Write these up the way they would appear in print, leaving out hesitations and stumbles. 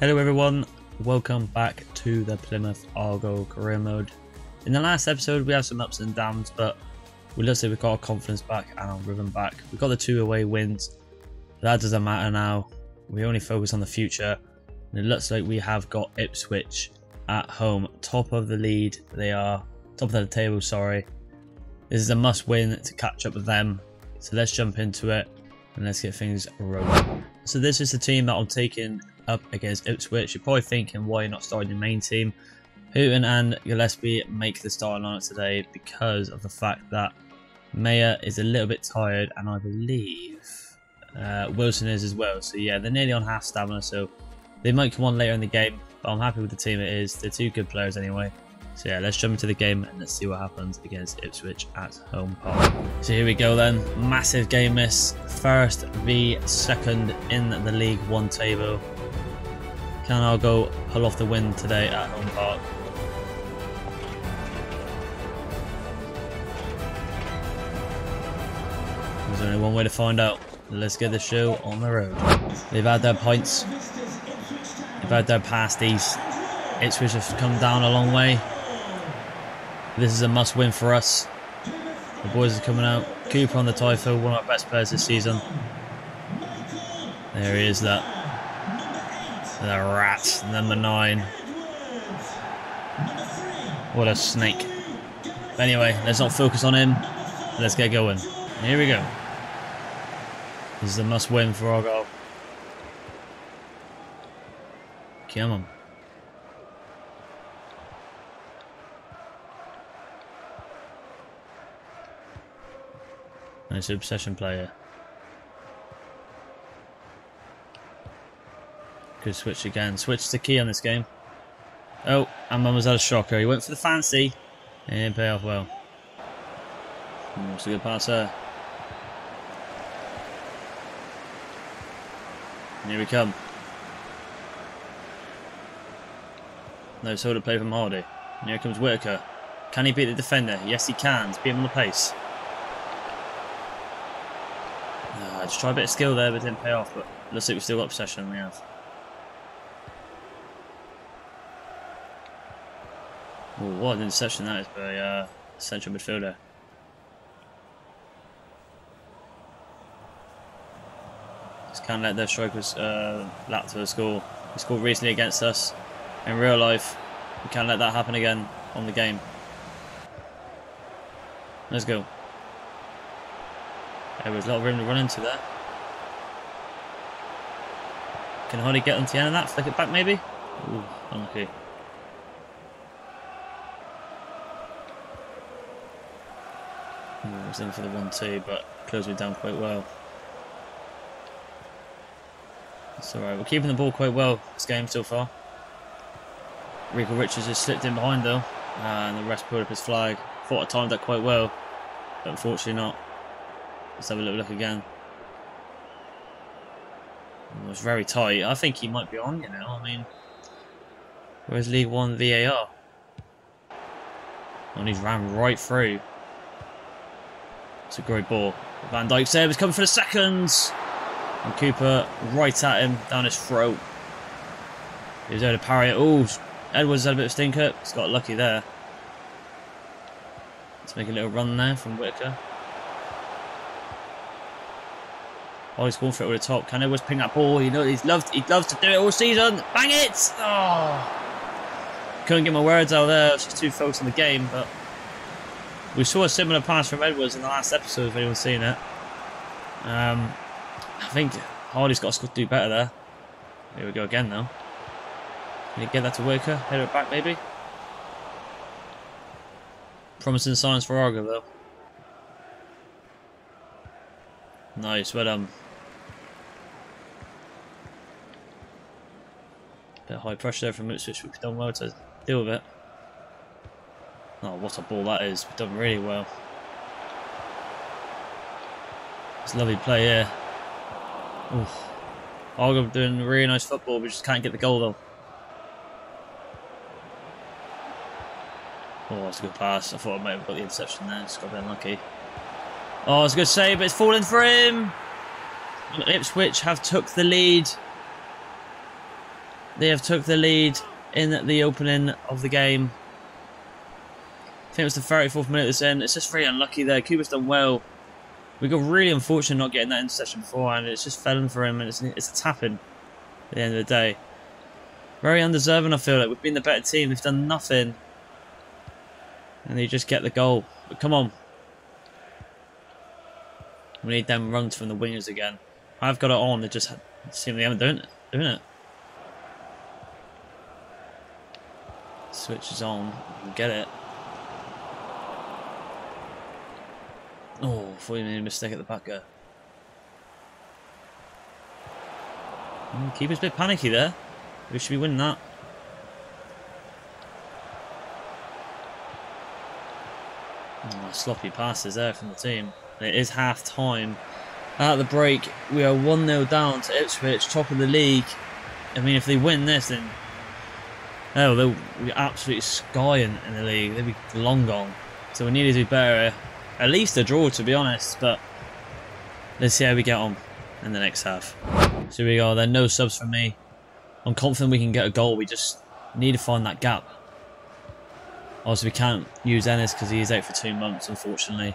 Hello everyone, welcome back to the Plymouth Argyle career mode. In the last episode we had some ups and downs, but we got our confidence back and our rhythm back. We got the 2 away wins, but that doesn't matter now. We only focus on the future, and it looks like we have got Ipswich at home, top of the lead. They are top of the table, sorry. This is a must win to catch up with them, so let's jump into it and let's get things rolling. So this is the team that I'm taking up against Ipswich. You're probably thinking, why you're not starting your main team? Hooton and Gillespie make the starting lineup today because of the fact that Mayer is a little bit tired, and I believe Wilson is as well. So yeah, they're nearly on half stamina, so they might come on later in the game, but I'm happy with the team it is. They're two good players anyway. So yeah, let's jump into the game and let's see what happens against Ipswich at Home Park. So here we go then, massive game miss. First v second in the League One table. Can Argyle pull off the win today at Home Park? There's only one way to find out. Let's get the show on the road. They've had their points. They've had their pasties. Ipswich have come down a long way. This is a must win for us. The boys are coming out. Cooper on the Typho, one of our best players this season. There he is, that. The rat, number 9. What a snake. But anyway, let's not focus on him. Let's get going. Here we go. This is a must win for Argyle. Come on. Nice obsession player. Good switch again. Switch the key on this game. Oh, and Mum was out of shocker. He went for the fancy. It didn't pay off well. That's a good pass there. And here we come. No sort of play from Hardy. And here comes Whitaker. Can he beat the defender? Yes, he can. He's beat him on the pace. Oh, just tried a bit of skill there, but it didn't pay off. But looks like we've still got possession. We have. Ooh, what an interception that is by central midfielder. Just can't let their strikers lap to the score. They scored recently against us in real life. We can't let that happen again on the game. Let's go. There was a lot of room to run into there. Can hardly get onto the end of that. Flick it back maybe? Ooh, unlucky. Was in for the 1-2, but closed me down quite well. It's alright, we're keeping the ball quite well this game so far. Rico Richards has slipped in behind though, and the rest pulled up his flag. Thought I timed that quite well, but unfortunately not. Let's have a little look again. It was very tight. I think he might be on, you know. I mean, where's League One VAR? And he's ran right through. It's a great ball. Van Dijk's there, he's coming for the seconds. And Cooper right at him, down his throat. He was there to parry it. Oh, Edwards had a bit of stinker. He's got lucky there. Let's make a little run there from Whitaker. Oh, he's going for it over the top. Can Edwards ping that ball? You know, he loves to do it all season. Bang it! Oh, couldn't get my words out there. I was just too focused on the game, but. We saw a similar pass from Edwards in the last episode, if anyone's seen it. I think Hardy's got to do better there. Here we go again, though. Can he get that to Whitaker? Head it back, maybe? Promising signs for Argyle, though. Nice, well done. Bit of high pressure there from Ipswich, which we've done well to deal with it. Oh, what a ball that is. We've done really well. It's a lovely play here. Oof. Argyle doing really nice football. We just can't get the goal though. Oh, that's a good pass. I thought I might have got the interception there. It's got a bit unlucky. Oh, it's a good save, but it's fallen for him. Ipswich have took the lead. They have took the lead in the opening of the game. I think it was the 34th minute of this end. It's just very unlucky there. Cooper's done well. We got really unfortunate not getting that interception beforehand. It's just fell in for him, and it's a tap-in at the end of the day. Very undeserving, I feel like. We've been the better team. They've done nothing. And they just get the goal. But come on. We need them runs from the wingers again. I've got it on. They just seem they haven't doing it. Switches on. You can get it. Oh, I thought you made a mistake at the back there. Keeper's a bit panicky there. We should be winning that. Oh, sloppy passes there from the team. It is half time. At the break, we are 1-0 down to Ipswich, top of the league. I mean, if they win this, then they'll be absolutely skying in the league. They'll be long gone. So we need to do better. At least a draw, to be honest. But let's see how we get on in the next half. So here we go. There are no subs from me. I'm confident we can get a goal. We just need to find that gap. Obviously, we can't use Ennis because he is out for 2 months, unfortunately.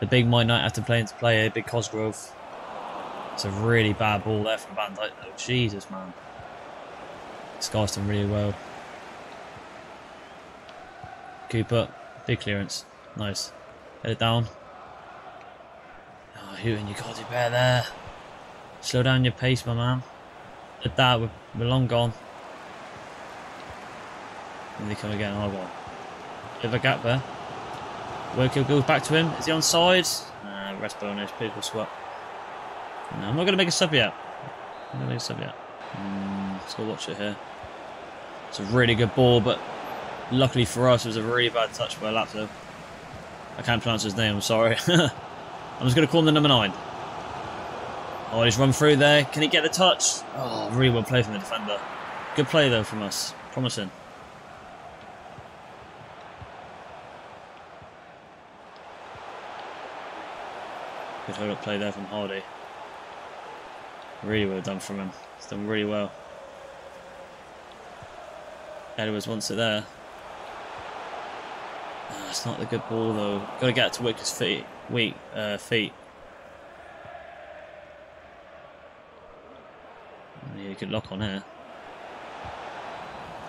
The big might not have to play into play here. Big Cosgrove. It's a really bad ball there from Van Dijk. Oh, Jesus, man. Scar's done really well. Cooper. Big clearance. Nice. Head it down. Oh, Hewton, you got to do better there. Slow down your pace, my man. At that, we're long gone. And they come again. Oh, well. Bit of a gap there. Wokiel goes back to him. Is he onside? Nah, rest bonus. People swap. No, I'm not going to make a sub yet. I'm not going to make a sub yet. Let's go watch it here. It's a really good ball, but luckily for us, it was a really bad touch by Lapso. I can't pronounce his name, I'm sorry. I'm just going to call him the number 9. Oh, he's run through there. Can he get the touch? Oh, really well played from the defender. Good play, though, from us. Promising. Good hold-up play there from Hardy. Really well done from him. He's done really well. Edwards wants it there. Oh, it's not the good ball, though. Got to get it to Wicker's feet. Yeah, you could lock on here.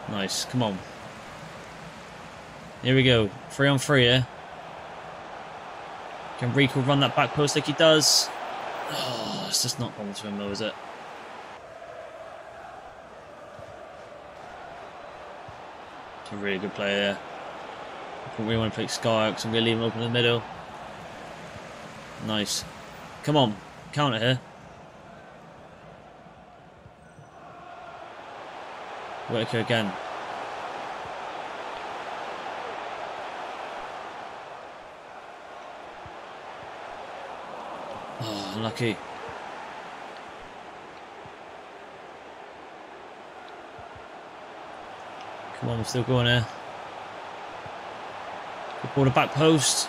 Nice. Come on. Here we go. 3 on 3 here. Can Rico run that back post like he does? Oh, it's just not going to him though, is it? It's a really good play there. I don't really want to play Sky because I'm going to leave him open in the middle. Nice. Come on. Counter here. Whitaker again. Oh, unlucky. Come on, we're still going here. Good ball to back post.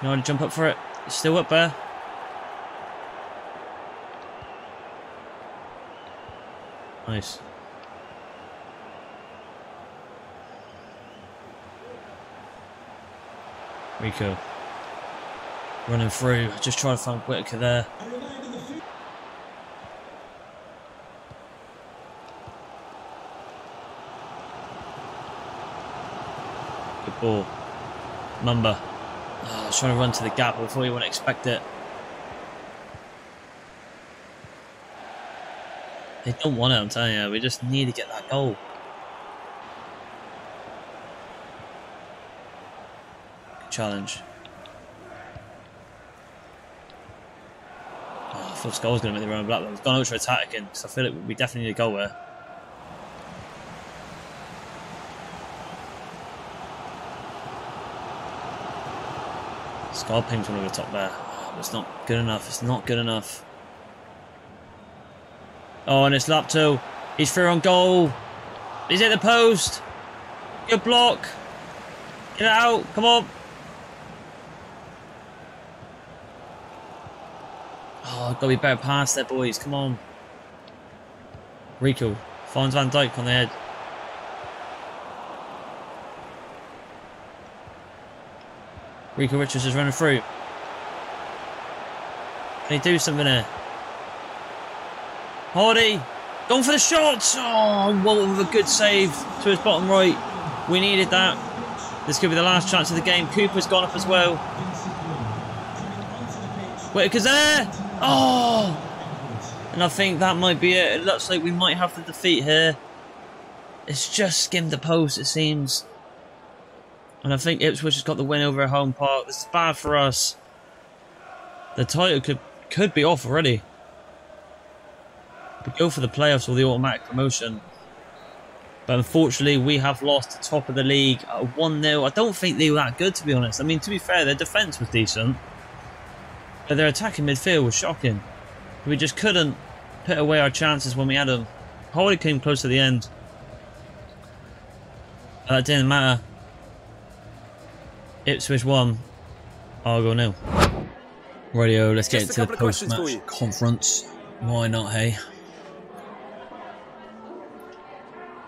Can I jump up for it? He's still up there. Nice. Rico. Running through. Just trying to find Whitaker there. Good ball. Mumba. Oh, I was trying to run to the gap. I thought you wouldn't expect it. They don't want it, I'm telling you. We just need to get that goal. Good challenge. I thought Skull's going to make the run black. We've gone ultra attacking, so I feel like we definitely need a goal there. Skull pings one over the top there. Oh, it's not good enough. It's not good enough. Oh, and it's Lapto. He's through on goal. He's at the post. Good block. Get it out. Come on. Oh, gotta be better past there, boys. Come on. Rico Finds Van Dijk on the head. Rico Richards is running through. Can he do something there? Hardy! Going for the shots! Oh, Walton with a good save to his bottom right. We needed that. This could be the last chance of the game. Cooper's gone off as well. Whitaker's there! Oh! And I think that might be it. It looks like we might have the defeat here. It's just skimmed the post, it seems. And I think Ipswich has got the win over at Home Park. This is bad for us. The title could be off already. We go for the playoffs or the automatic promotion. But unfortunately, we have lost the top of the league at 1-0. I don't think they were that good, to be honest. I mean, to be fair, their defence was decent. But their attacking midfield was shocking. We just couldn't put away our chances when we had them. Holy came close to the end. That didn't matter. Ipswich won. Argyle nil. Radio, let's get to the post-match conference. Why not, hey?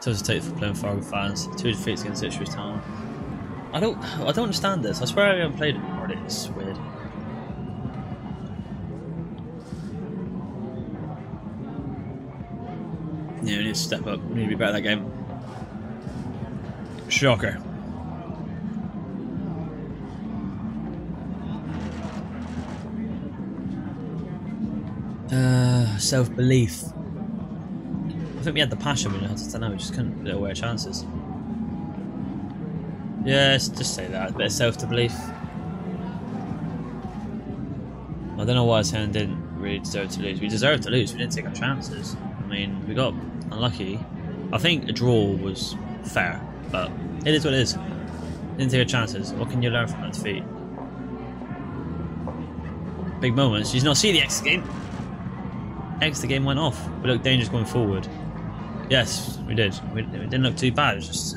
Tough to take for Plymouth Argyle fans. 2 defeats against Ipswich Town. I don't understand this. I swear I haven't played it already. It's weird. Yeah, we need to step up. We need to be better at that game. Shocker. Self-belief. I think we had the passion, we just couldn't put away our chances. Yeah, just say that. A bit of self-belief. I don't know why Town didn't really deserve to lose. We deserved to lose. We didn't take our chances. I mean, we got unlucky. I think a draw was fair, but it is what it is. Didn't take our chances. What can you learn from that defeat? Big moments. You did not see the extra game. Extra game went off. We looked dangerous going forward. Yes, we did. We didn't look too bad. It was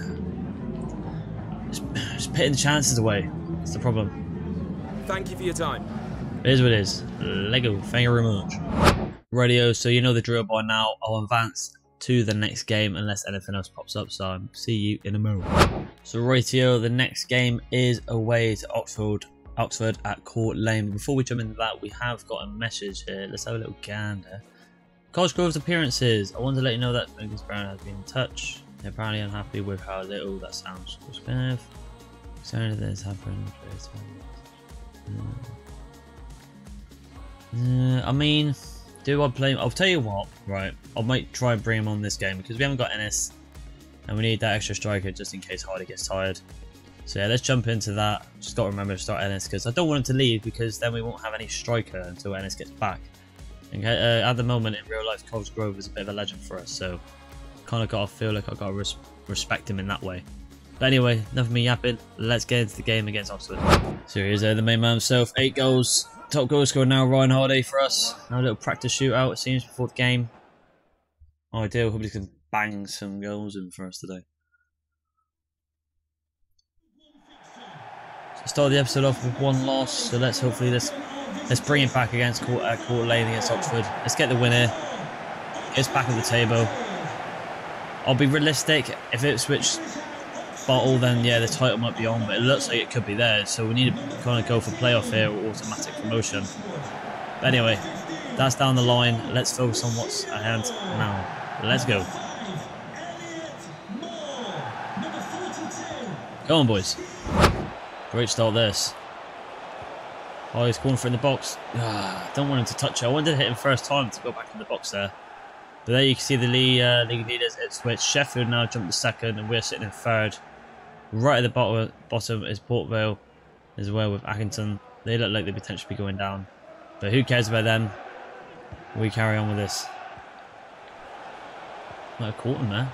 just pitting the chances away. That's the problem. Thank you for your time. It is what it is. Lego. Thank you very much. Radio, so you know the drill by now. I'll advance to the next game unless anything else pops up, so I'll see you in a moment. So Ratio, the next game is away to Oxford at Court Lane. Before we jump into that, we have got a message here. Let's have a little gander. Cosgrove's appearances. I wanted to let you know that Fergus Brown has been in touch. They're apparently unhappy with how little that sounds. Sorry that it's happened. I mean, do I play him? I'll tell you what, right, I might try and bring him on this game because we haven't got Ennis and we need that extra striker just in case Hardy gets tired. So yeah, let's jump into that. Just got to remember to start Ennis because I don't want him to leave because then we won't have any striker until Ennis gets back. Okay, at the moment in real life, Cosgrove is a bit of a legend for us, so kind of got to feel like I've got to respect him in that way. But anyway, enough of me yapping, let's get into the game against Oxford. So here's the main man himself, 8 goals. Top goal scorer now, Ryan Hardy for us. Now a little practice shootout, it seems, before the game. Ideal, hope he can bang some goals in for us today. So start the episode off with 1 loss, so let's hopefully let's bring it back against Court Lane against Oxford. Let's get the win here. It's back at the table. I'll be realistic. If it switched bottle, then yeah, the title might be on, but it looks like it could be there, so we need to kind of go for playoff here or automatic promotion. But anyway, that's down the line. Let's focus on what's ahead now. Let's go. Go on, boys. Great start this. Oh, he's going for it in the box. Don't want him to touch it. I wanted to hit him first time to go back in the box there. But there you can see the league leaders, Ipswich. Sheffield now jumped to 2nd and we're sitting in 3rd. Right at the bottom is Port Vale as well with Accrington. They look like they potentially be going down. But who cares about them? We carry on with this. Might have caught him there.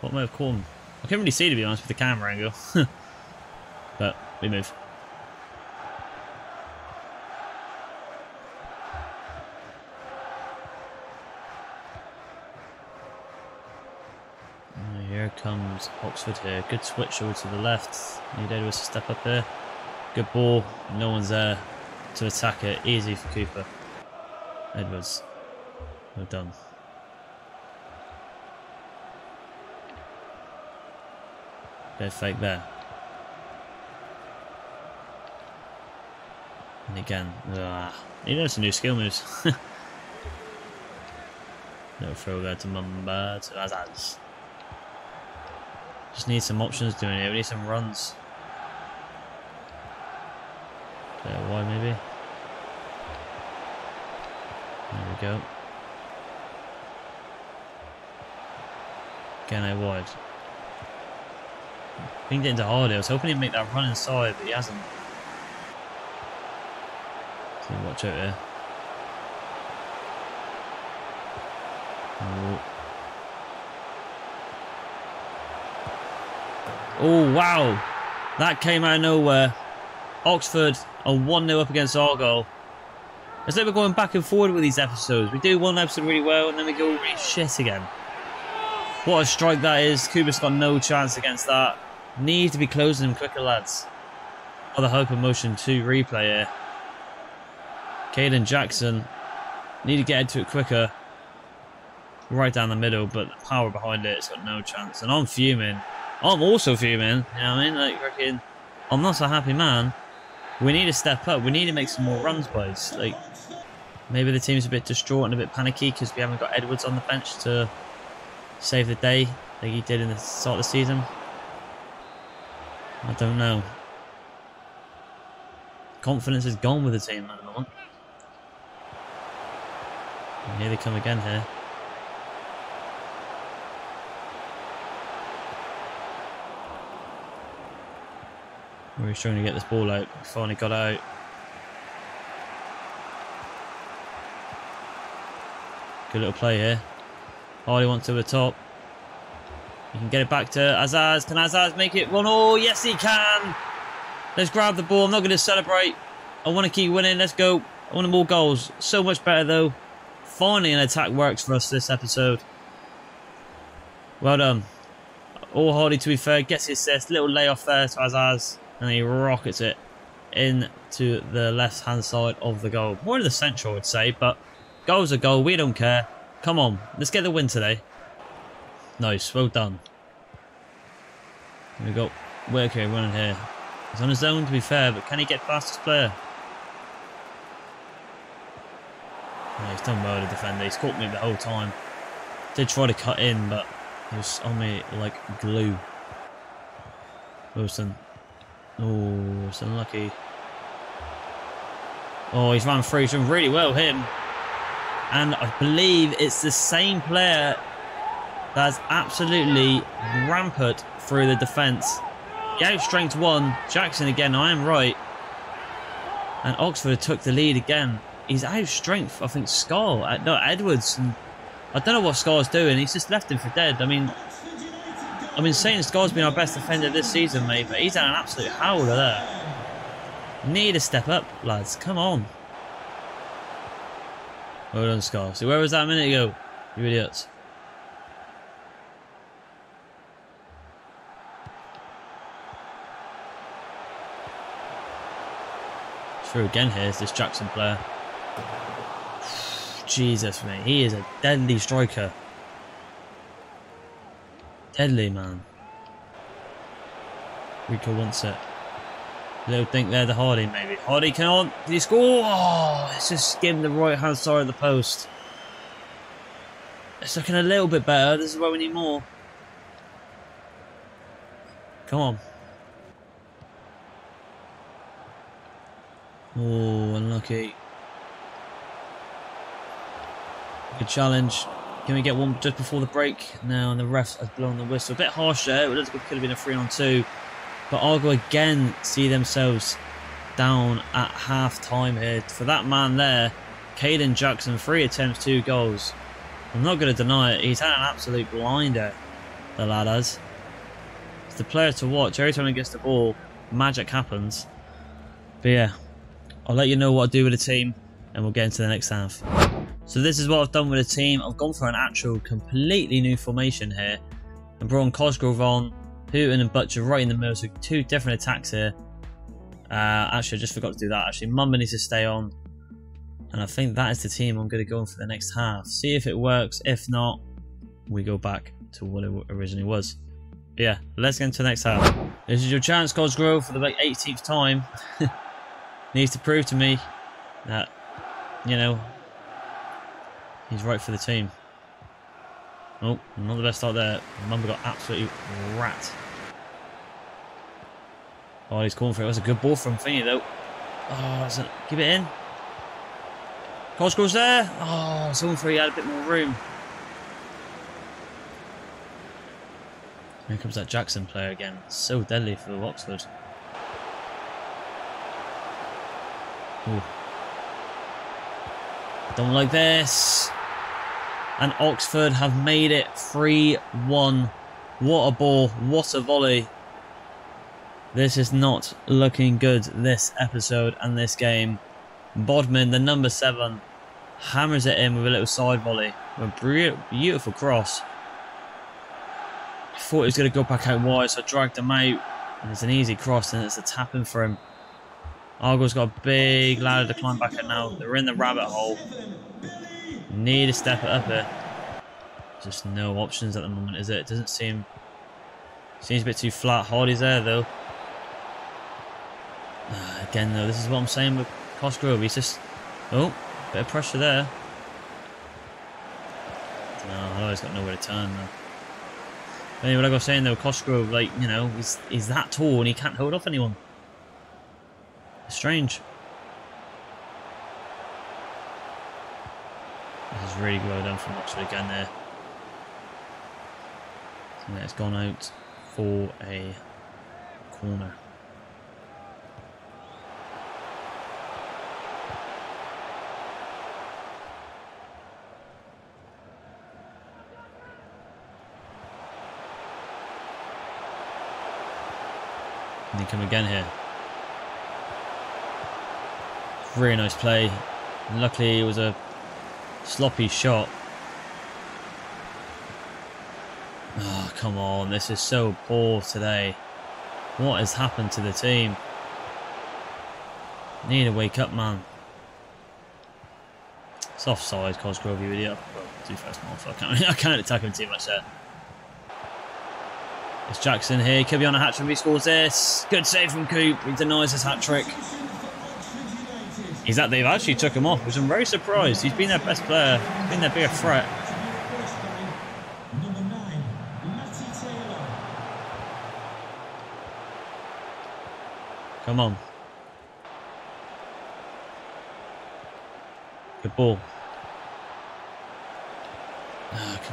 What might have caught him? I couldn't really see, to be honest, with the camera angle. But we move. Here comes Oxford here. Good switch over to the left. Need Edwards to step up here. Good ball. No one's there to attack it. Easy for Cooper. Edwards. Well done. Fair sake there. And again, he knows some new skill moves. No throw there to Mumba, to Azaz. Just need some options doing it, we need some runs. There, wide maybe. There we go. Again, I wide. Pinged it into Hardy. I was hoping he'd make that run inside, but he hasn't. So watch out here. Oh wow, that came out of nowhere. Oxford are 1-0 up against Argyle. It's like we're going back and forward with these episodes. We do one episode really well and then we go really shit again. What a strike that is. Kuba's got no chance against that. Need to be closing him quicker, lads. Another hyper motion 2 replay here. Caden Jackson. Need to get into it quicker. Right down the middle, but the power behind it, it's got no chance. And I'm fuming. I'm also fuming. You know what I mean? Like, freaking, I'm not so happy, man. We need to step up. We need to make some more runs, boys. Like, maybe the team's a bit distraught and a bit panicky because we haven't got Edwards on the bench to save the day like he did in the start of the season. I don't know. Confidence is gone with the team at the moment. And here they come again here. We were trying to get this ball out. We finally got out. Good little play here. Hardy wants to the top. He can get it back to Azaz. Can Azaz make it 1-0? Yes, he can. Let's grab the ball. I'm not going to celebrate. I want to keep winning. Let's go. I want more goals. So much better, though. Finally, an attack works for us this episode. Well done. All Hardy, to be fair, gets the assist. Little layoff there to Azaz. And he rockets it into the left-hand side of the goal. More in the central, I would say, but goal's a goal. We don't care. Come on. Let's get the win today. Nice. Well done. We've got Werke running here. He's on his own, to be fair, but can he get past his player? Yeah, he's done well to defend. He's caught me the whole time. Did try to cut in, but he was on me like glue. Wilson. Oh, it's unlucky. Oh, he's run through some really well, him. And I believe it's the same player that's absolutely rampant through the defence. He outstrength one. Jackson again, I am right. And Oxford took the lead again. He's outstrength, I think, Scarl. No, Edwards. And I don't know what Scarl's doing. He's just left him for dead. I mean, saying Scar's been our best defender this season, mate, but he's had an absolute howler there. Need to step up, lads. Come on. Well done, Scar. So where was that a minute ago? You idiots. Through again here is this Jackson player. Jesus, mate. He is a deadly striker. Deadly, man. Rico wants it. Little think there to Hardy, maybe. Hardy can't. Did he score? Oh, it's just skimmed the right hand side of the post. It's looking a little bit better. This is where we need more. Come on. Oh, unlucky. Good challenge. Can we get one just before the break? Now, and the ref has blown the whistle. A bit harsh there. It looks like it could have been a 3-on-2. But Argo again see themselves down at half time here. For that man there, Caden Jackson, 3 attempts, 2 goals. I'm not going to deny it. He's had an absolute blinder, the lad has. It's the player to watch. Every time he gets the ball, magic happens. But yeah, I'll let you know what I do with the team and we'll get into the next half. So this is what I've done with the team. I've gone for an actual completely new formation here and brought on Cosgrove on. Hooten and Butcher right in the middle, so 2 different attacks here. Actually, I just forgot to do that. Actually, Mumba needs to stay on. And I think that is the team I'm going to go on for the next half. See if it works. If not, we go back to what it originally was. yeah, let's get into the next half. This is your chance, Cosgrove, for the 18th time. Needs to prove to me that, you know, he's right for the team. Oh, not the best start there. Mumba got absolutely rat. Oh, he's calling for it. That's a good ball from Finney, though. Oh, that's a, give it in. Cosgrove's there. Oh, it's all three. He had a bit more room. Here comes that Jackson player again. So deadly for Oxford. Ooh. Don't like this. And Oxford have made it 3-1. What a ball. What a volley. This is not looking good, this episode and this game. Bodmin, the number 7, hammers it in with a little side volley. A beautiful cross. I thought he was going to go back out wide, so I dragged him out. And it's an easy cross, and it's a tap in for him. Argyle's got a big ladder to climb back out now. They're in the rabbit hole. Need to step it up here. Just no options at the moment, is it? It doesn't seem... Seems a bit too flat. Hardy's there, though. Again, though, this is what I'm saying with Cosgrove. He's just... Oh, bit of pressure there. Oh, he's got nowhere to turn, though. Anyway, like I was saying, though, Cosgrove, like, you know, he's that tall and he can't hold off anyone. It's strange. This is really well done from Oxford again there. So it's gone out for a corner. And they come again here. Really nice play. And luckily it was a sloppy shot. Oh, come on. This is so poor today. What has happened to the team? Need to wake up, man. It's offside, Cosgrove, you idiot. Well, too fast, I can't attack him too much there. It's Jackson here. Could be on a hat-trick if he scores this. Good save from Coop. He denies his hat-trick. Is that they've actually took him off, which I'm very surprised. He's been their best player. He's been their bigger threat. Come on. Good ball.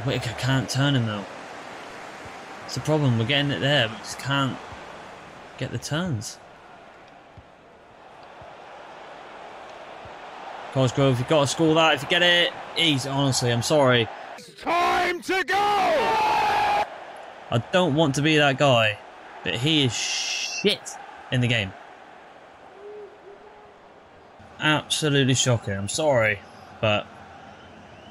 Whitaker can't turn him though. It's the problem. We're getting it there, but we just can't get the turns. Cosgrove, you've got to score that. If you get it, he's honestly, I'm sorry. It's time to go! I don't want to be that guy, but he is shit in the game. Absolutely shocking, I'm sorry. But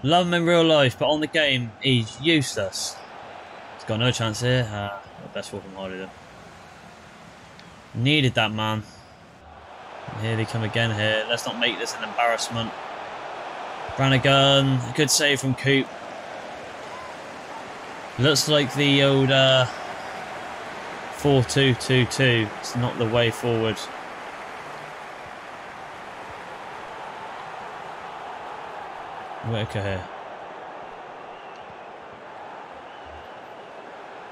love him in real life, but on the game, he's useless. He's got no chance here. Best walk from Hardy though. Needed that, man. Here they come again here. Let's not make this an embarrassment. Brannigan, good save from Coop. Looks like the old 4-2-2-2. It's not the way forward. Whitaker here.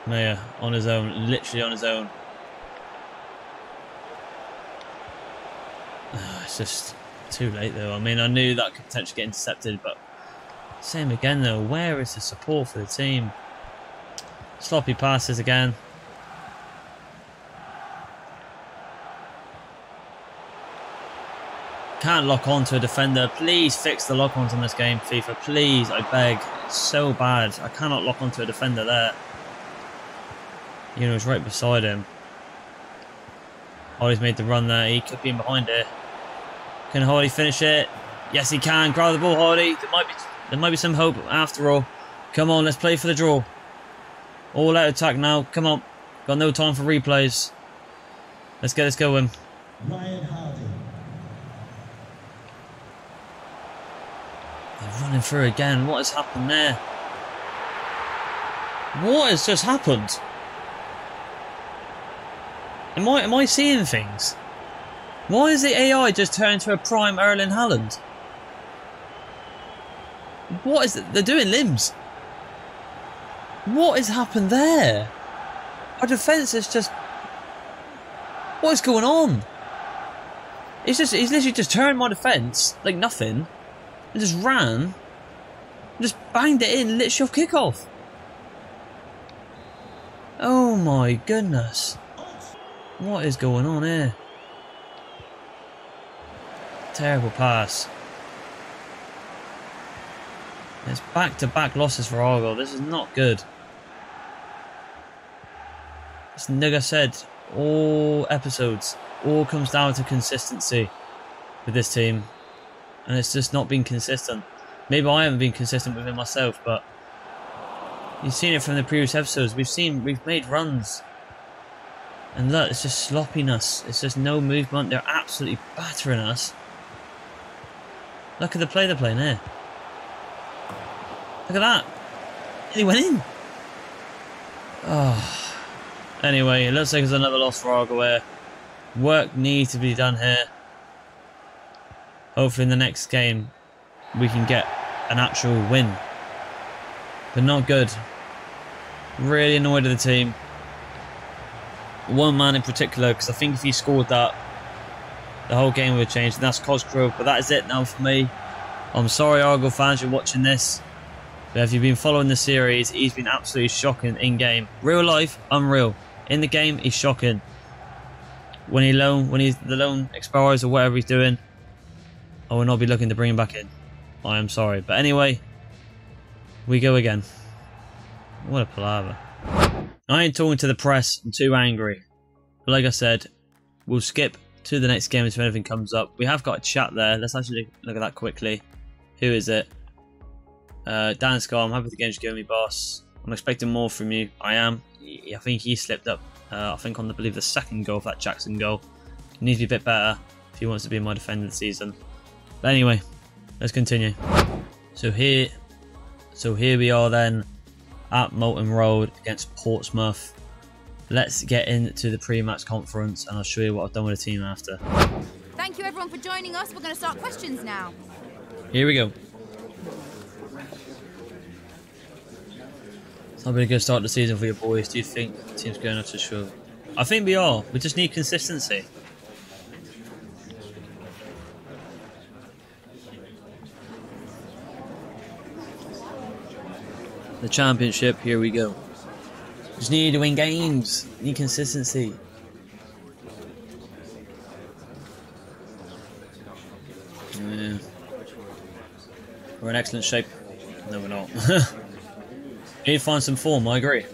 Meyer on his own, literally on his own. It's just too late though. I mean, I knew that could potentially get intercepted, but same again though. Where is the support for the team? Sloppy passes again. Can't lock on to a defender. Please fix the lock ons on this game, FIFA. Please, I beg. It's so bad. I cannot lock on to a defender there. You know, it's right beside him. Hardy's made the run there. He could be in behind it. Can Hardy finish it? Yes, he can. Grab the ball, Hardy. There might be some hope after all. Come on, let's play for the draw. All out attack now. Come on. Got no time for replays. Let's get this going. Ryan Hardy. They're running through again. What has happened there? What has just happened? Am I seeing things? Why is the AI just turned to a prime Erling Haaland? What is it? They're doing limbs. What has happened there? Our defence is just... What is going on? It's just, he's literally just turned my defence like nothing and just ran and just banged it in literally off kickoff. Oh my goodness. What is going on here? Terrible pass. It's back-to-back losses for Argyle. This is not good. As Nigger said, all episodes, all comes down to consistency with this team. And it's just not been consistent. Maybe I haven't been consistent within myself, but you've seen it from the previous episodes. We've made runs. And look, it's just sloppiness. It's just no movement. They're absolutely battering us. Look at the play they're playing here. Look at that. And he went in. Oh. Anyway, it looks like there's another loss for Argyle here. Work needs to be done here. Hopefully in the next game we can get an actual win. But not good. Really annoyed at the team. One man in particular, because I think if he scored that, the whole game would have changed. And that's Cosgrove. But that is it now for me. I'm sorry, Argyle fans, you're watching this. But if you've been following the series, he's been absolutely shocking in game. Real life, unreal. In the game, he's shocking. When the loan expires or whatever he's doing, I will not be looking to bring him back in. I am sorry. But anyway, we go again. What a palaver. I ain't talking to the press. I'm too angry. But like I said, we'll skip to the next game if anything comes up. We have got a chat there. Let's actually look at that quickly. Who is it? Dan Scar, I'm happy with the game you're giving me, boss. I'm expecting more from you. I am. I think he slipped up. I think on the, believe the second goal for that Jackson goal. He needs to be a bit better if he wants to be my defender this season. But anyway, let's continue. So here we are then at Moulton Road against Portsmouth. Let's get into the pre-match conference and I'll show you what I've done with the team after. Thank you everyone for joining us. We're going to start questions now. Here we go. That'll be a good start to the season for your boys. Do you think the team's going up to show? I think we are. We just need consistency. The championship, here we go. Just need to win games. Need consistency. Yeah. We're in excellent shape. No, we're not. We need to find some form, I agree.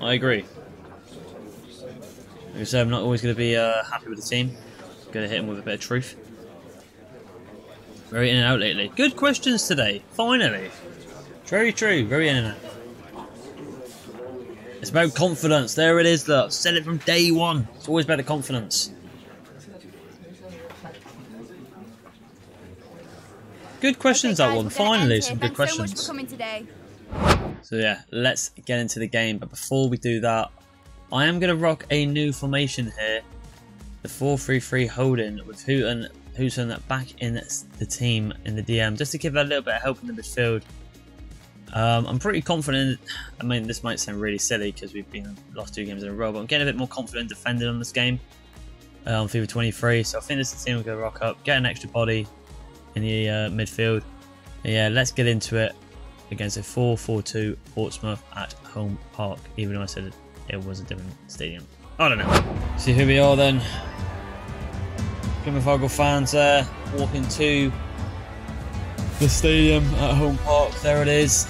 I agree. Like I said, I'm not always going to be happy with the team. Going to hit him with a bit of truth. Very in and out lately. Good questions today, finally. Very true, very in and out. It's about confidence, there it is, look. Sell it from day one. It's always about the confidence. Good questions, okay, that one, finally, some good questions. Thanks so much for coming today. So yeah, let's get into the game. But before we do that, I am going to rock a new formation here. The 4-3-3 holding with Houghton back in the team in the DM. Just to give that a little bit of help in the midfield. I'm pretty confident. I mean, this might sound really silly because we've been lost 2 games in a row. But I'm getting a bit more confident defending on this game. On FIFA 23. So I think this is the team we're going to rock up. Get an extra body in the midfield. But yeah, let's get into it. Against a 4-4-2 Portsmouth at Home Park, even though I said it was a different stadium. I don't know. See who we are then. Plymouth Argyle fans there, walking to the stadium at Home Park. There it is.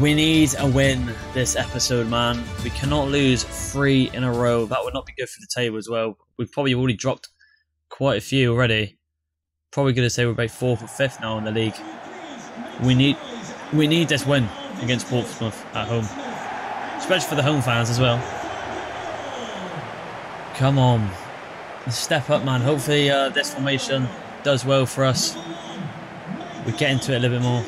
We need a win this episode, man. We cannot lose 3 in a row. That would not be good for the table as well. We've probably already dropped quite a few already. Probably going to say we're about 4th or 5th now in the league. We need this win against Portsmouth at home. Especially for the home fans as well. Come on. Step up, man. Hopefully this formation does well for us. We get into it a little bit more.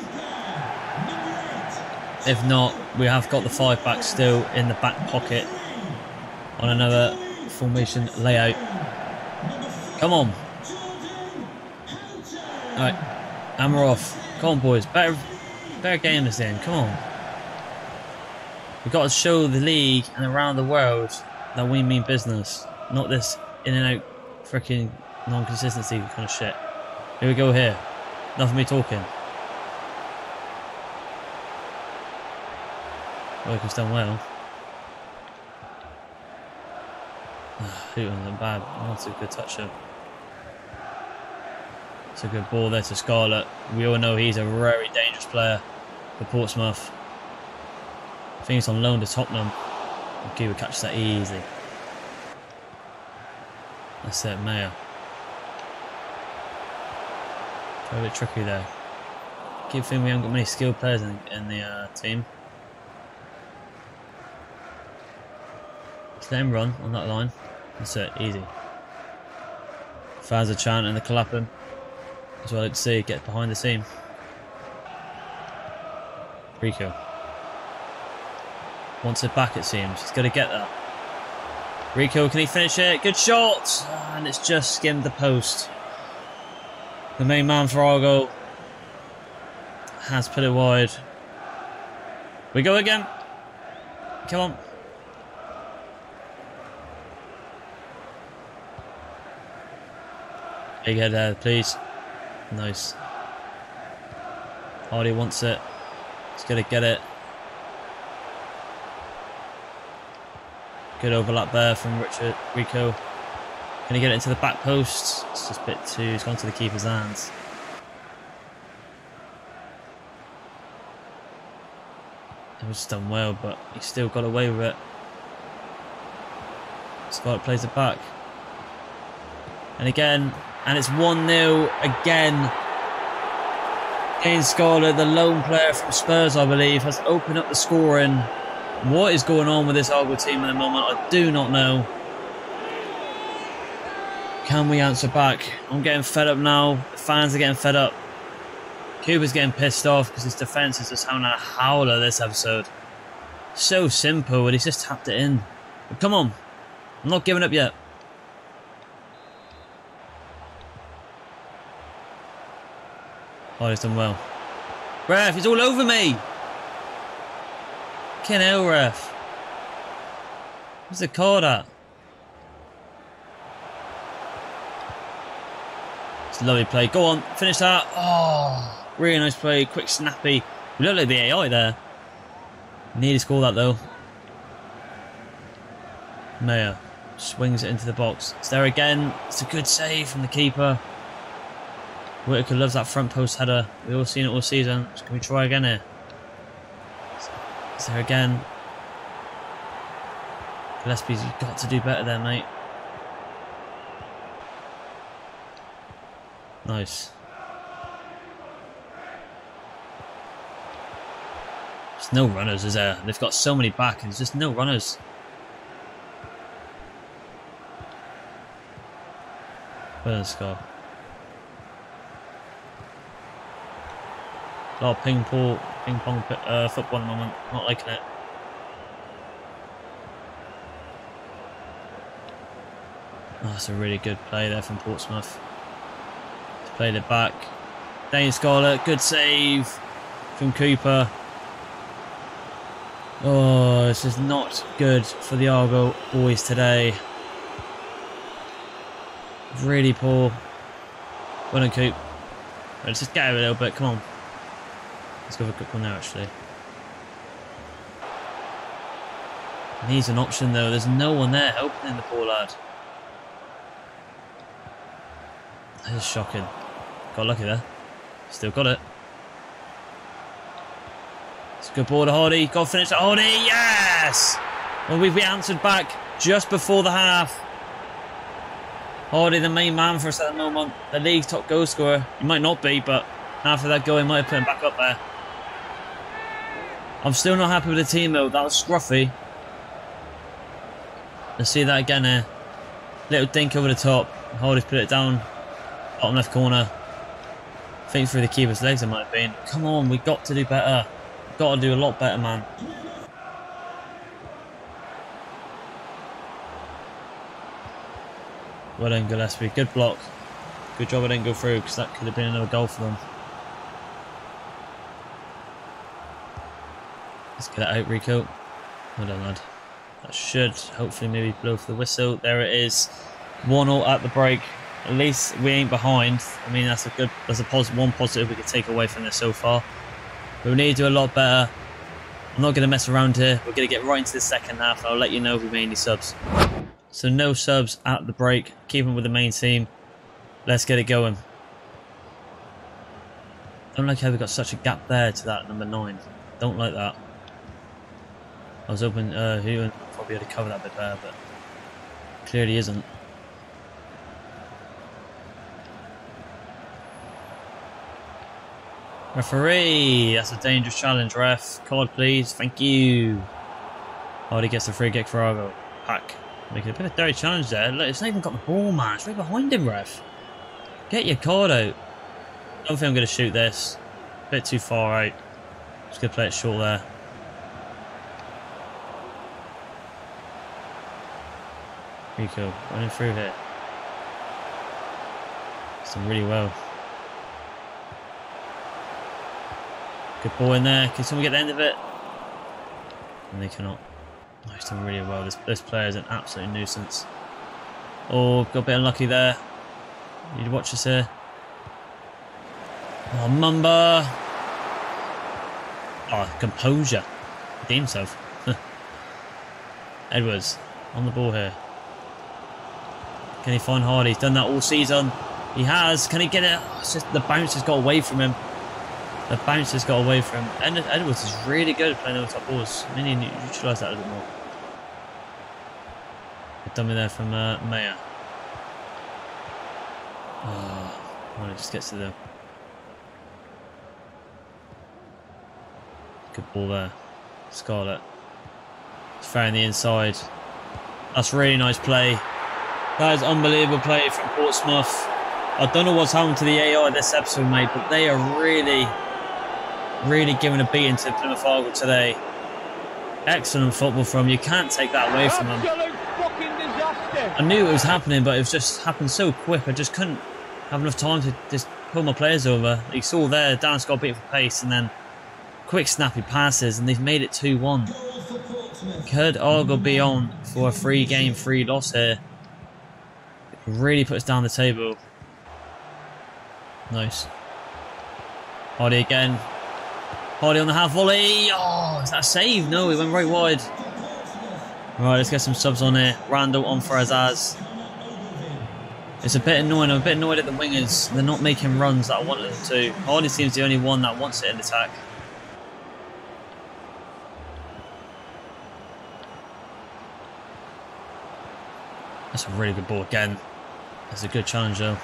If not, we have got the 5 back still in the back pocket on another formation layout. Come on. Alright, and we're off. Come on, boys. Better game this in. Come on. We've got to show the league and around the world that we mean business. Not this in and out freaking non-consistency kind of shit. Here we go here. Enough of me talking. Working's done well. Shooting look bad. Oh, that's a good touch up. It's a good ball there to Scarlett. We all know he's a very dangerous player for Portsmouth. I think he's on loan to Tottenham. Okay, we catch that easy. That's it, Mayer. A bit tricky there. Keep thinking we haven't got many skilled players in the team. Just let him run on that line. That's it, easy. Fans are chanting and the clapping. That's what I like to see, get behind the seam. Rico. Wants it back, it seems. He's got to get that. Rico, can he finish it? Good shot! And it's just skimmed the post. The main man for Argyle has put it wide. We go again. Come on. Big head there, please. Nice. Hardy wants it. He's going to get it. Good overlap there from Richard Rico. Can he get it into the back post? It's just a bit too... It's gone to the keeper's hands. It was done well, but he still got away with it. Scott plays it back. And again, and it's 1-0 again. Ian Scarlett, the lone player from Spurs, I believe, has opened up the scoring. What is going on with this Argyle team at the moment? I do not know. Can we answer back? I'm getting fed up now. The fans are getting fed up. Cuba's getting pissed off because his defence is just having a howler this episode. So simple, but he's just tapped it in. But come on. I'm not giving up yet. Oh, he's done well. Ref, he's all over me. Fucking hell, ref. Where's the card at? Lovely play. Go on, finish that. Oh, really nice play. Quick, snappy. We look like the AI there. Need to score that though. Mayer swings it into the box. It's there again. It's a good save from the keeper. Whitaker loves that front post header. We've all seen it all season. So can we try again here? It's there again. Gillespie's got to do better there, mate. Nice. There's no runners, is there? They've got so many back and there's just no runners. Where's the score? A lot of ping pong football at the moment. Not liking it. Oh, that's a really good play there from Portsmouth. Played it back. Dane Scarlett, good save from Cooper. Oh, this is not good for the Argyle boys today. Really poor. Well done, Coop. Let's just get out a little bit, come on. Let's go for a quick one now, actually. Needs an option, though. There's no one there helping the poor lad. That is shocking. Got lucky there. Still got it. It's a good ball to Hardy. Got to finish it. Hardy, yes! Well, we've been answered back just before the half. Hardy, the main man for us at the moment. The league's top goal scorer. He might not be, but after that goal, he might have put him back up there. I'm still not happy with the team, though. That was scruffy. Let's see that again here. Little dink over the top. Hardy's put it down. Bottom left corner. I think through the keeper's legs it might have been. Come on, we've got to do better. We've got to do a lot better, man. Well done, Gillespie. Good block. Good job I didn't go through, because that could have been another goal for them. Let's get it out, Rico. Well done, lad. That should hopefully maybe blow for the whistle. There it is. 1-0 at the break. At least we ain't behind. I mean, that's a good, that's a one positive we could take away from this so far. But we need to do a lot better. I'm not going to mess around here. We're going to get right into the second half. I'll let you know if we made any subs. So no subs at the break. Keeping with the main team. Let's get it going. Don't like how we got such a gap there to that number 9. Don't like that. I was hoping Hewan probably had to cover that bit there, but clearly isn't. Referee, that's a dangerous challenge, ref. Card, please. Thank you. Oh, he gets a free kick for Argo. Hack. Making a bit of a dirty challenge there. Look, it's not even got the ball, man. It's right behind him, ref. Get your card out. I don't think I'm going to shoot this. A bit too far out. Just going to play it short there. Pretty cool. Running through here. It's done really well. Good ball in there. Can someone get the end of it? And they cannot. Oh, he's done really well. This player is an absolute nuisance. Oh, got a bit unlucky there. Need to watch this here. Oh, Mumba. Oh, composure. Redeemed himself. Edwards on the ball here. Can he find Hardy? He's done that all season. He has. Can he get it? Oh, it's just the bounce has got away from him. The bounce has got away from him. Edwards is really good at playing over top balls. I mean, he utilised that a bit more. Good dummy there from Mayer. Oh, well, it just gets to the... Good ball there. Scarlett. It's fair in the inside. That's really nice play. That is unbelievable play from Portsmouth. I don't know what's happened to the AI this episode, mate, but they are really giving a beating to Plymouth Argyle today. Excellent football from them. You can't take that away from them. I knew it was happening, but it was just happened so quick. I just couldn't have enough time to just pull my players over. You saw there, Dan's got a beautiful pace, and then quick snappy passes, and they've made it 2-1. Could Argyle be on for a 3-game, 3-loss here? It really puts down the table. Nice. Hardy again. Hardy on the half volley. Oh, is that a save? No, he went right wide. Right, let's get some subs on here. Randall on for Azaz. It's a bit annoying. I'm a bit annoyed at the wingers. They're not making runs that I wanted them to. Hardy seems the only one that wants it in attack. That's a really good ball again. That's a good challenge though.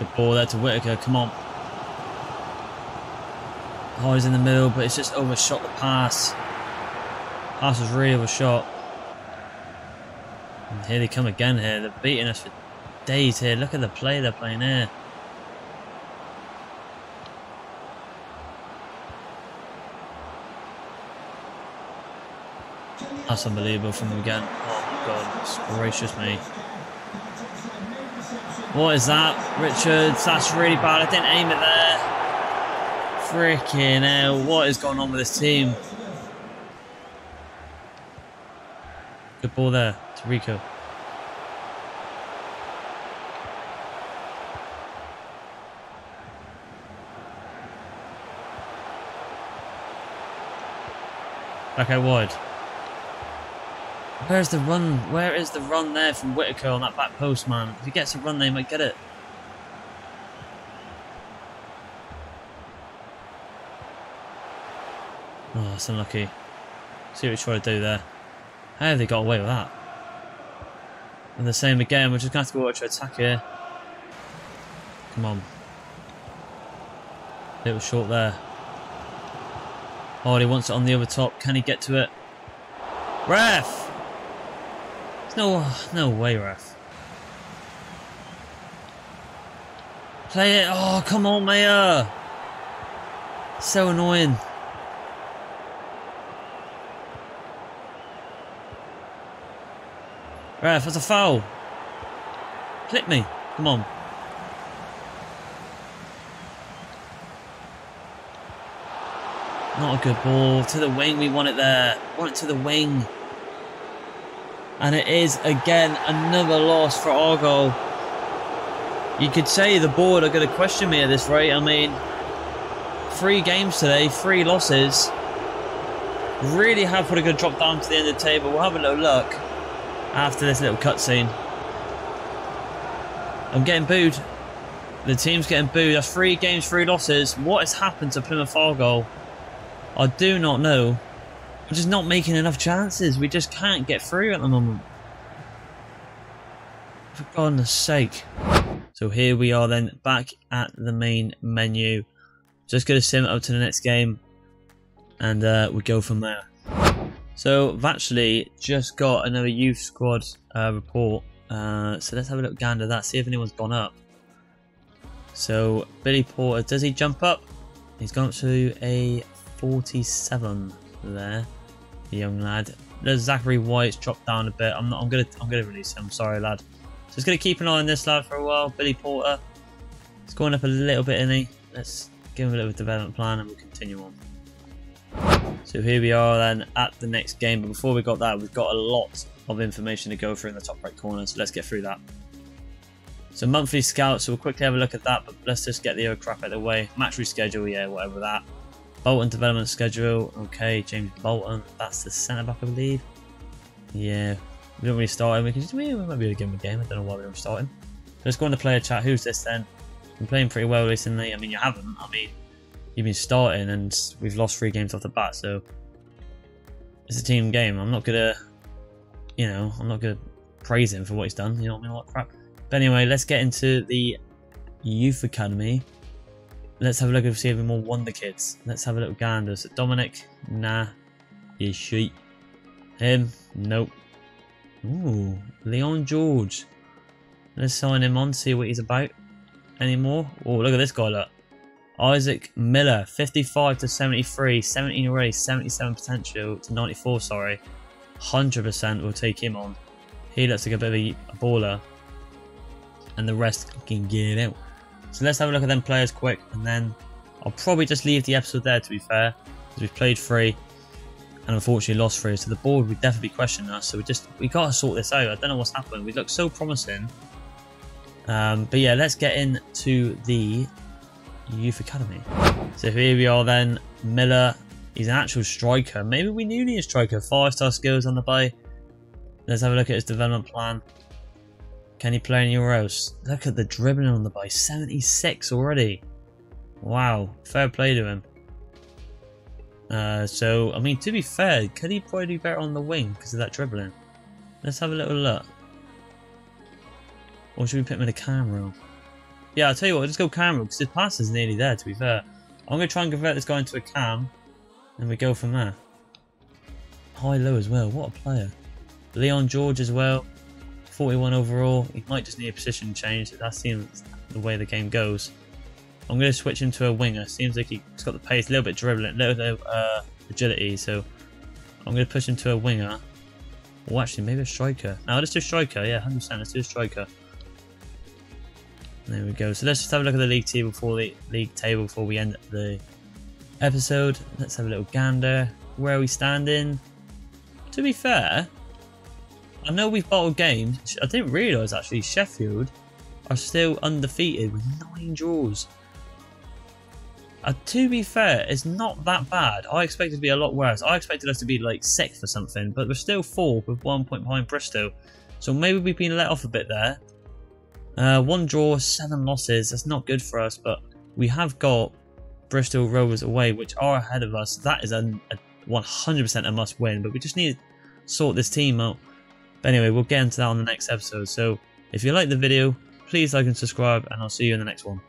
Good ball there to Whittaker, come on. Oh, he's in the middle, but it's just overshot the pass. Pass was really overshot. And here they come again here. They're beating us for days here. Look at the play they're playing here. That's unbelievable from them again. Oh, God, it's gracious me. What is that? Richards, that's really bad. I didn't aim it there. Freaking hell, what is going on with this team? Good ball there to Rico. Back out wide. Where's the run? Where is the run there from Whittaker on that back post, man? If he gets a run, they might get it. Oh, that's unlucky. See what he's trying to do there. How have they got away with that? And the same again. We're just going to have to go watch our attack here. Come on. It was short there. Oh, he wants it on the other top. Can he get to it? Ref! No way, ref. Play it. Oh, come on, Mayer. So annoying. Ref, that's a foul. Hit me. Come on. Not a good ball. To the wing, we want it there. Want it to the wing. And it is, again, another loss for Argyle. You could say the board are going to question me at this rate. I mean, 3 games today, 3 losses. Really have put a good drop down to the end of the table. We'll have a little look after this little cutscene. I'm getting booed. The team's getting booed. That's 3 games, 3 losses. What has happened to Plymouth Argyle? I do not know. We're just not making enough chances. We just can't get through at the moment. For God's sake. So here we are then, back at the main menu. Just going to sim up to the next game. And we go from there. So I've actually just got another youth squad report. So let's have a little gander at that, see if anyone's gone up. So Billy Porter, does he jump up? He's gone up to a 47 there, the young lad. There's Zachary White's dropped down a bit. I'm gonna release him. Sorry, lad. So just gonna keep an eye on this lad for a while. Billy Porter. He's going up a little bit, isn't he? Let's give him a little development plan and we'll continue on. So here we are then at the next game, but before we got that, we've got a lot of information to go through in the top right corner, so let's get through that. So monthly scouts, so we'll quickly have a look at that, but let's just get the other crap out of the way. Match reschedule, yeah, whatever that. Bolton development schedule, okay, James Bolton, that's the centre-back I believe. Yeah, we don't really start him, we might be able to give him a game, I don't know why we don't start him. So let's go on the player chat, who's this then? Been playing pretty well recently, I mean you haven't, I mean, you've been starting and we've lost 3 games off the bat, so it's a team game. I'm not gonna, you know, I'm not gonna praise him for what he's done, you know what I mean, what crap. But anyway, let's get into the youth academy. Let's have a look and see if we more wonder kids. Let's have a little gander. So Dominic, nah, you shit. Him, nope. Ooh, Leon George. Let's sign him on, see what he's about. Any more? Oh, look at this guy, look. Isaac Miller, 55 to 73, 17 already, 77 potential to 94, sorry. 100% will take him on. He looks like a bit of a baller. And the rest can get out. So let's have a look at them players quick. And then I'll probably just leave the episode there, to be fair. Because we've played 3 and unfortunately lost 3. So the board would definitely question us. So we got to sort this out. I don't know what's happened. We look so promising. But yeah, let's get into the Youth Academy. So here we are then. Miller, he's an actual striker. Maybe we knew he was a striker. 5-star skills on the bay. Let's have a look at his development plan. Can he play anywhere else? Look at the dribbling on the bay. 76 already. Wow, fair play to him. So I mean, to be fair, could he probably do better on the wing because of that dribbling? Let's have a little look. Or should we put him in a camera? Yeah, I'll tell you what, I'll just go camera because his pass is nearly there, to be fair. I'm going to try and convert this guy into a cam and we go from there. High-low as well, what a player. Leon George as well, 41 overall. He might just need a position change, that seems the way the game goes. I'm going to switch him to a winger. Seems like he's got the pace, a little bit dribbling, a little bit of agility, so I'm going to push him to a winger. Or actually, maybe a striker. No, let's do striker, yeah, 100%, let's do a striker. There we go. So let's just have a look at the league table before we end the episode. Let's have a little gander. Where are we standing? To be fair, I know we've bottled games. I didn't realise actually Sheffield are still undefeated with 9 draws. To be fair, it's not that bad. I expected it to be a lot worse. I expected us to be like 6th or something, but we're still 4th with 1 point behind Bristol. So maybe we've been let off a bit there. 1 draw, 7 losses. That's not good for us, but we have got Bristol Rovers away, which are ahead of us. That is a 100% a must win, but we just need to sort this team out. But anyway, we'll get into that on the next episode. So if you like the video, please like and subscribe, and I'll see you in the next one.